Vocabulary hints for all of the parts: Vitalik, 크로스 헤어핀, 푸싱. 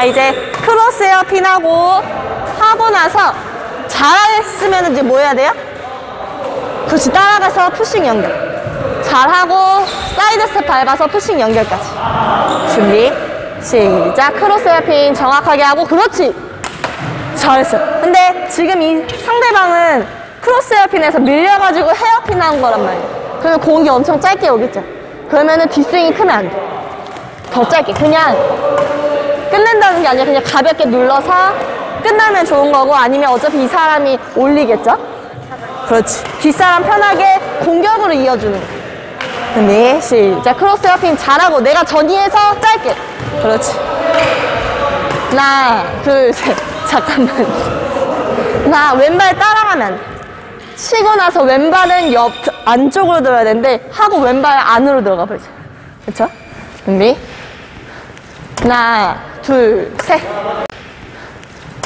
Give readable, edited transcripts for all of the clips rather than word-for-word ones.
자, 이제 크로스 헤어핀 하고 나서 잘했으면 이제 뭐 해야 돼요? 그렇지, 따라가서 푸싱 연결. 잘하고 사이드 스텝 밟아서 푸싱 연결까지. 준비, 시작. 크로스 헤어핀 정확하게 하고, 그렇지, 잘했어. 근데 지금 이 상대방은 크로스 헤어핀에서 밀려가지고 헤어핀 한 거란 말이에요. 그러면 공이 엄청 짧게 오겠죠. 그러면은 뒷스윙이 크면 안 돼. 더 짧게, 그냥 끝낸다는 게 아니라 그냥 가볍게 눌러서 끝나면 좋은 거고, 아니면 어차피 이 사람이 올리겠죠? 그렇지, 뒷사람 편하게 공격으로 이어주는 거. 준비, 시작. 크로스 헤어핀 잘하고 내가 전위에서 짧게. 그렇지, 하나, 둘, 셋. 잠깐만, 나 왼발 따라가면 안 돼. 치고 나서 왼발은 옆 안쪽으로 들어야 되는데 하고 왼발 안으로 들어가 버리자. 그쵸? 준비, 하나, 둘, 셋.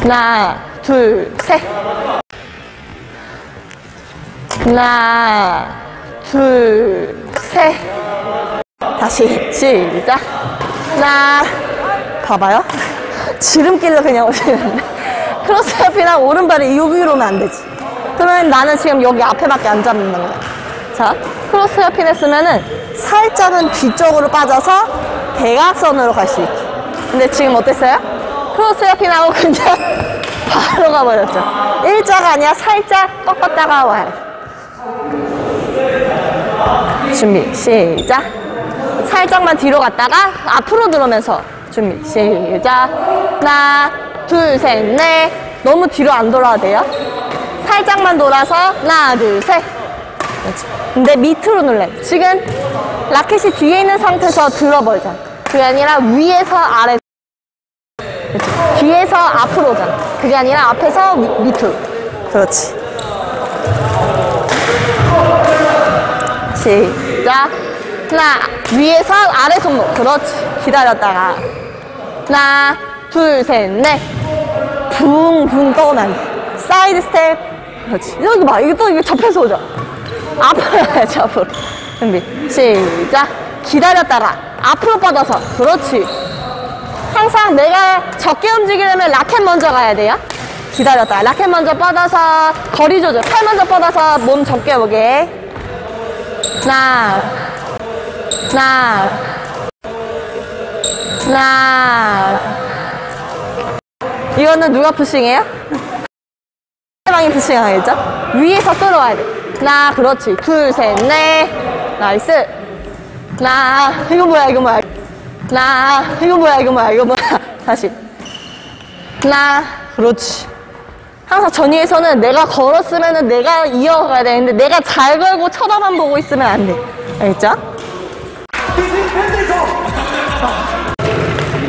하나, 둘, 셋. 하나, 둘, 셋. 다시 시작. 하나, 봐봐요, 지름길로 그냥 오시는데 크로스 헤어핀이나 오른발을 여기로 오면 안 되지. 그러면 나는 지금 여기 앞에밖에 안 잡는 거야. 자, 크로스 헤어핀 했으면은 살짝은 뒤쪽으로 빠져서 대각선으로 갈 수 있게. 근데 지금 어땠어요? 크로스 헤어핀하고 그냥 바로 가버렸죠. 일자가 아니라 살짝 꺾었다가 와요. 준비, 시작. 살짝만 뒤로 갔다가 앞으로 들어오면서. 준비, 시작. 하나, 둘, 셋, 넷. 너무 뒤로 안 돌아도 돼요. 살짝만 돌아서 하나, 둘, 셋. 그렇지. 근데 밑으로 눌러. 지금 라켓이 뒤에 있는 상태에서 들어버리잖아. 그게 아니라 위에서 아래. 그렇지. 뒤에서 앞으로 오잖아. 그게 아니라 앞에서 밑으로. 그렇지. 시작. 하나, 위에서 아래 손목. 그렇지. 기다렸다가 하나, 둘, 셋, 넷. 붕붕 떠오면 안 돼. 사이드 스텝. 그렇지. 여기 봐, 이게 또 이게 접혀서 오죠. 앞으로 가야지, 앞으로. 준비, 시작. 기다렸다가 앞으로 뻗어서. 그렇지. 항상 내가 적게 움직이려면 라켓 먼저 가야 돼요. 기다렸다가 라켓 먼저 뻗어서 거리 조절. 팔 먼저 뻗어서 몸 적게 오게. 하나. 이거는 누가 푸싱해요? 상대방이 푸싱하겠죠? 위에서 끌어와야 돼. 하나, 그렇지. 둘, 셋, 넷. 나이스. 하나, 이거 뭐야. 하나, 이거 뭐야. 다시. 하나, 그렇지. 항상 전위에서는 내가 걸었으면은 내가 이어가야 되는데 내가 잘 걸고 쳐다만 보고 있으면 안 돼. 알겠죠?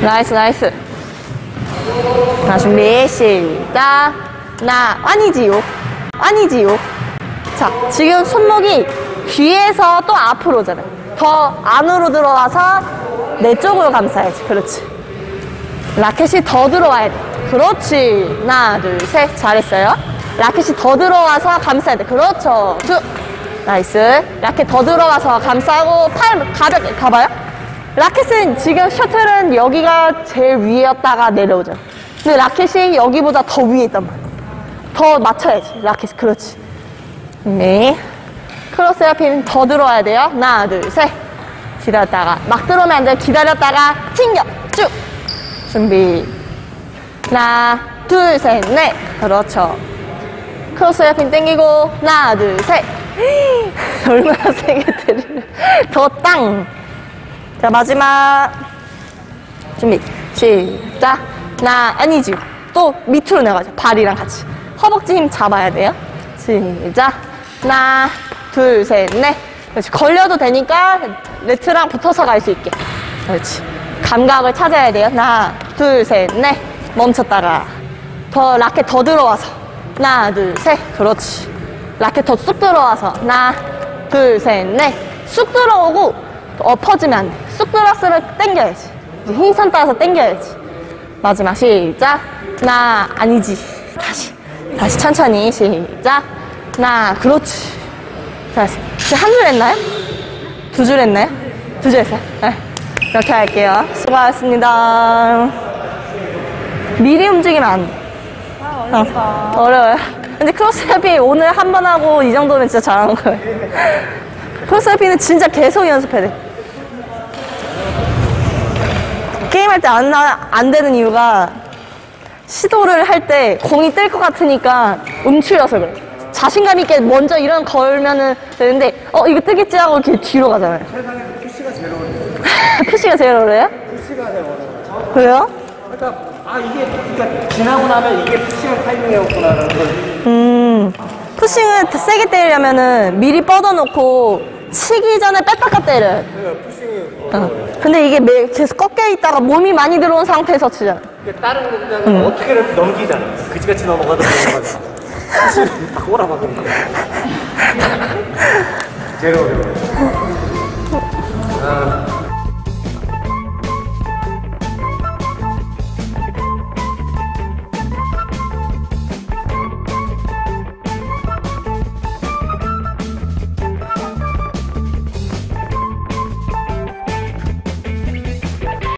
나이스. 자, 준비, 시작. 나, 아니지요. 자, 지금 손목이 뒤에서 또 앞으로 오잖아요. 더 안으로 들어와서 내 쪽으로 감싸야지. 그렇지. 라켓이 더 들어와야 돼. 그렇지. 하나, 둘, 셋. 잘했어요. 라켓이 더 들어와서 감싸야 돼. 그렇죠. 쭉. 나이스. 라켓 더 들어와서 감싸고 팔 가볍게 가봐요. 라켓은 지금 셔틀은 여기가 제일 위였다가 내려오죠. 근데 라켓이 여기보다 더 위에 있단 말이야. 더 맞춰야지, 라켓. 그렇지. 네, 크로스 헤어핀 더 들어와야 돼요. 하나, 둘, 셋. 기다렸다가 막 들어오면 안 돼요. 기다렸다가 튕겨 쭉. 준비, 하나, 둘, 셋, 넷. 그렇죠. 크로스 헤어핀 당기고 하나, 둘, 셋. 얼마나 세게 때리는. 더 땅. 자, 마지막. 준비, 시작. 하나, 아니지. 또 밑으로 내려가죠. 발이랑 같이 허벅지 힘 잡아야 돼요. 시작. 하나, 둘, 셋, 넷. 그렇지. 걸려도 되니까 네트랑 붙어서 갈 수 있게. 그렇지. 감각을 찾아야 돼요. 하나, 둘, 셋, 넷. 멈췄다가 더 라켓 더 들어와서 하나, 둘, 셋. 그렇지. 라켓 더 쑥 들어와서 하나, 둘, 셋, 넷. 쑥 들어오고 엎어지면 안 돼. 쑥 들어왔으면 당겨야지. 이제 흰선 따라서 당겨야지. 마지막 시작. 하나, 아니지. 다시 천천히. 시작. 하나, 그렇지. 잘했어요. 지금 한 줄 했나요? 두 줄 했나요? 두 줄 했어요. 네. 이렇게 할게요. 수고하셨습니다. 미리 움직이면 안 돼. 아, 어렵다. 어려워요. 근데 크로스 헤어핀 오늘 한 번 하고 이 정도면 진짜 잘하는 거예요. 크로스 헤어핀은 진짜 계속 연습해야 돼. 게임할 때 안 되는 이유가 시도를 할 때 공이 뜰 것 같으니까 움츠려서 그래. 자신감 있게 먼저 이런 걸면은 되는데 이거 뜨겠지 하고 이렇게 뒤로 가잖아요. 세상에서 푸시가 제일 어려워요. 푸시가 제일 어려워요? 푸시가 제일 어려워요. 그래요? 그러니까 이게 지나고 나면 이게 푸싱 타이밍이었구나라는 걸. 푸싱을 세게 때리려면은 미리 뻗어놓고 치기 전에 빽빽 때려요. 네, 푸싱이 어려워요. 근데 이게 계속 꺾여 있다가 몸이 많이 들어온 상태에서 치잖아요. 다른 동작은 어떻게든 넘기잖아요. 그지같이 넘어가도 넘어가잖아요. 푸싱이 딱 꼬라박는 거예요. 제일 어려워요.